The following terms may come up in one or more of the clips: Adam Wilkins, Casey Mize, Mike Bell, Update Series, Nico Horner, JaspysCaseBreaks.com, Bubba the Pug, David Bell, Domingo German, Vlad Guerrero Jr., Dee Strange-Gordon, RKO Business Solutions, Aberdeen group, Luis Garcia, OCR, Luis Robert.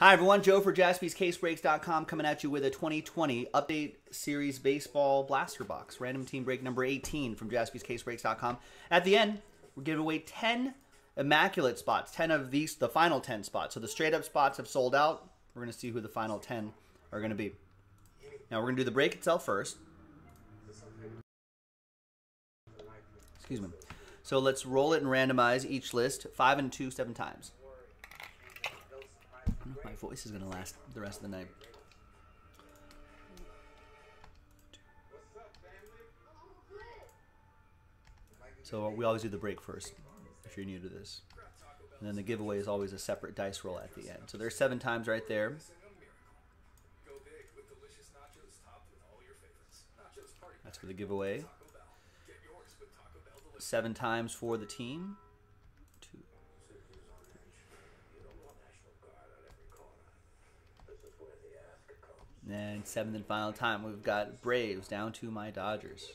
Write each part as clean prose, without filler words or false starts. Hi, everyone. Joe for JaspysCaseBreaks.com coming at you with a 2020 Update Series Baseball Blaster Box. Random team break number 18 from JaspysCaseBreaks.com. At the end, we're giving away 10 immaculate spots, 10 of these, the final 10 spots. So the straight-up spots have sold out. We're going to see who the final 10 are going to be. Now, we're going to do the break itself first. Excuse me. So let's roll it and randomize each list 5 and 2, 7 times. I don't know if my voice is going to last the rest of the night. So we always do the break first if you're new to this. And then the giveaway is always a separate dice roll at the end. So there's 7 times right there. That's for the giveaway. 7 times for the team. 2. And 7th and final time, we've got Braves down to my Dodgers.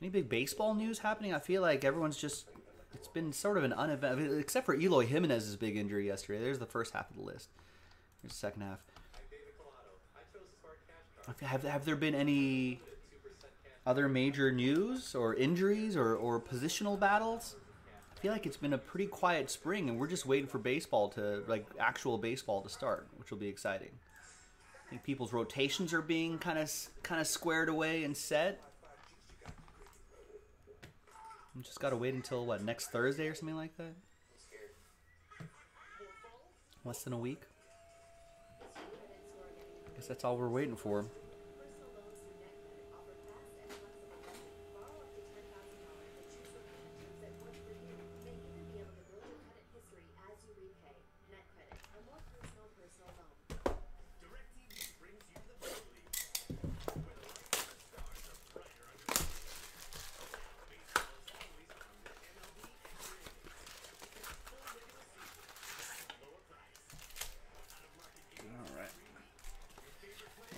Any big baseball news happening? I feel like everyone's just... It's been sort of an uneventful, except for Eloy Jimenez's big injury yesterday. There's the first half of the list. Here's the second half. Have there been any other major news or injuries or positional battles? I feel like it's been a pretty quiet spring, and we're just waiting for baseball to, like, actual baseball to start, which will be exciting. I think people's rotations are being kind of squared away and set. You just gotta wait until, what, next Thursday or something like that? Less than a week? I guess that's all we're waiting for.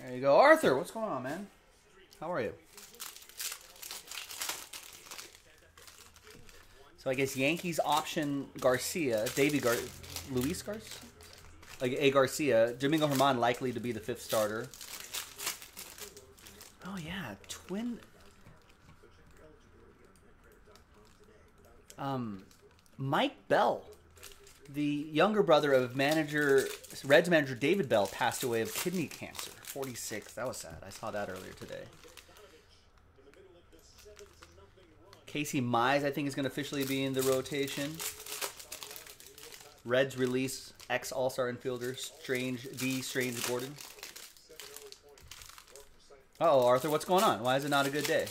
There you go. Arthur, what's going on, man? How are you? So I guess Yankees option Garcia, Luis Garcia? Like a Garcia. Domingo German likely to be the 5th starter. Oh, yeah. Twin. Mike Bell, the younger brother of Reds manager David Bell, passed away of kidney cancer. 46. That was sad. I saw that earlier today. Casey Mize, I think, is going to officially be in the rotation. Reds release ex-All-Star infielder Dee Strange-Gordon. Uh-oh, Arthur, what's going on? Why is it not a good day?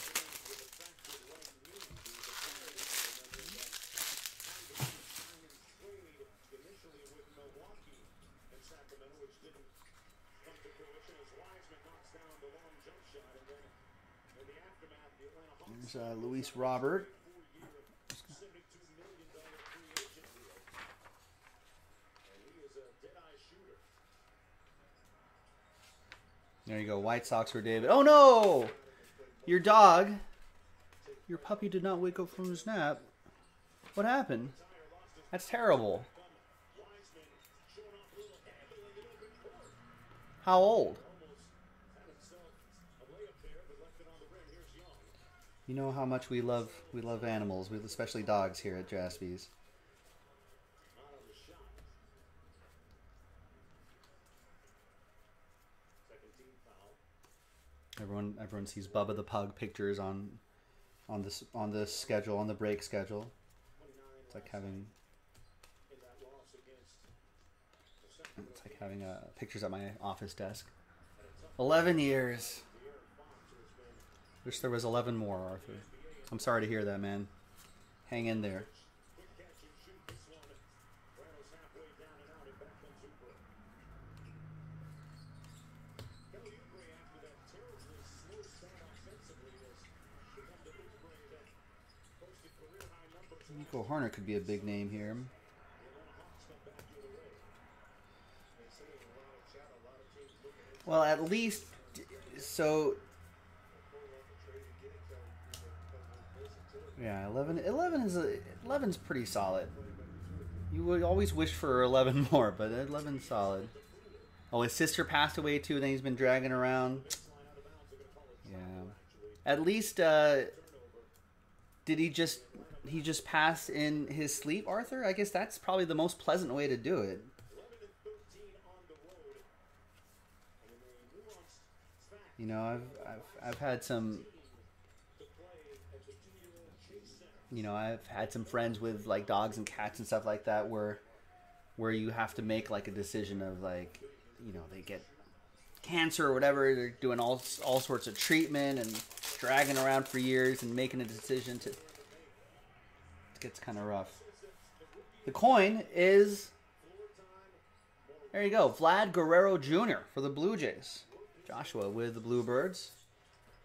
There's Luis Robert. There you go. White Sox for David. Oh, no! Your dog. Your puppy did not wake up from his nap. What happened? That's terrible. How old? You know how much we love animals, especially dogs here at Jaspy's. Everyone sees Bubba the Pug pictures on the break schedule. It's like having pictures at my office desk. 11 years. Wish there was 11 more, Arthur. I'm sorry to hear that, man. Hang in there. Nico Horner could be a big name here. Well, at least So yeah, 11's pretty solid. You would always wish for 11 more, but 11's solid. Oh, his sister passed away too, and then he's been dragging around. Yeah. At least did he just pass in his sleep, Arthur? I guess that's probably the most pleasant way to do it. You know, I've had some, you know, I've had some friends with like dogs and cats and stuff like that, where you have to make like a decision of like, you know, they get cancer or whatever, they're doing all sorts of treatment and dragging around for years and making a decision to. It gets kind of rough. The coin is, there you go, Vlad Guerrero Jr. for the Blue Jays. Joshua with the Bluebirds.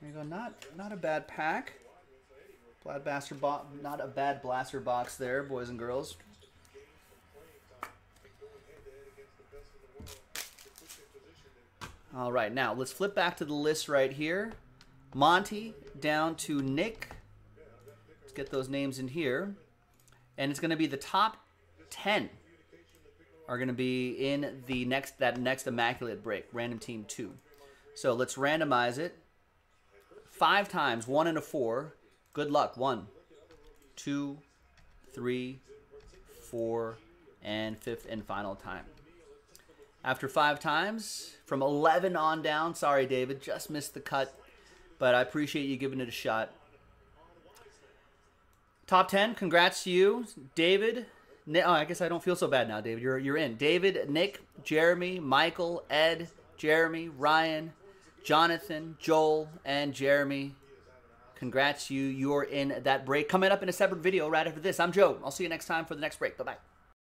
There you go. Not a bad pack. Not a bad blaster box there, boys and girls. All right, now let's flip back to the list right here. Monty down to Nick. Let's get those names in here. And it's going to be the top 10 are going to be in the next Immaculate break, Random Team 2. So let's randomize it 5 times, 1 and a 4. Good luck. 1, 2, 3, 4, and 5th and final time. After 5 times, from 11 on down, sorry, David, just missed the cut, but I appreciate you giving it a shot. Top 10, congrats to you, David. Oh, I guess I don't feel so bad now, David. You're in. David, Nick, Jeremy, Michael, Ed, Jeremy, Ryan, Jonathan, Joel, and Jeremy. Congrats, you're in that break. Coming up in a separate video right after this. I'm Joe. I'll see you next time for the next break. Bye-bye.